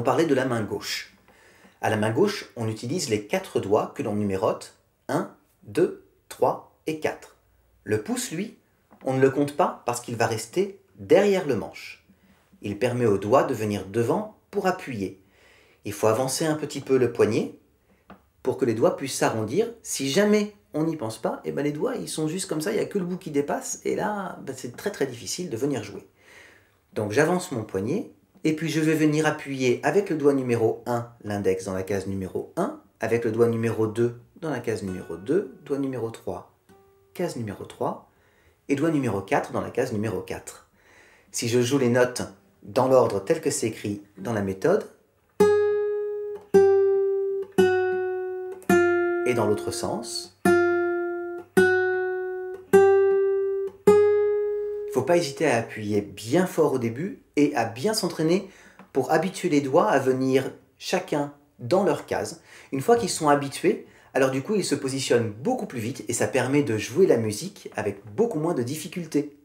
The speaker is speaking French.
allons parler de la main gauche. À la main gauche, on utilise les 4 doigts que l'on numérote 1, 2, 3 et 4. Le pouce, lui, on ne le compte pas parce qu'il va rester derrière le manche. Il permet aux doigts de venir devant pour appuyer. Il faut avancer un petit peu le poignet pour que les doigts puissent s'arrondir. Si jamais on n'y pense pas, et ben les doigts ils sont juste comme ça, il n'y a que le bout qui dépasse, et là ben c'est très très difficile de venir jouer. Donc j'avance mon poignet, et puis je vais venir appuyer avec le doigt numéro 1, l'index dans la case numéro 1, avec le doigt numéro 2 dans la case numéro 2, doigt numéro 3, case numéro 3, et doigt numéro 4 dans la case numéro 4. Si je joue les notes dans l'ordre tel que c'est écrit dans la méthode, et dans l'autre sens, il ne faut pas hésiter à appuyer bien fort au début et à bien s'entraîner pour habituer les doigts à venir chacun dans leur case. Une fois qu'ils sont habitués, alors du coup ils se positionnent beaucoup plus vite et ça permet de jouer la musique avec beaucoup moins de difficultés.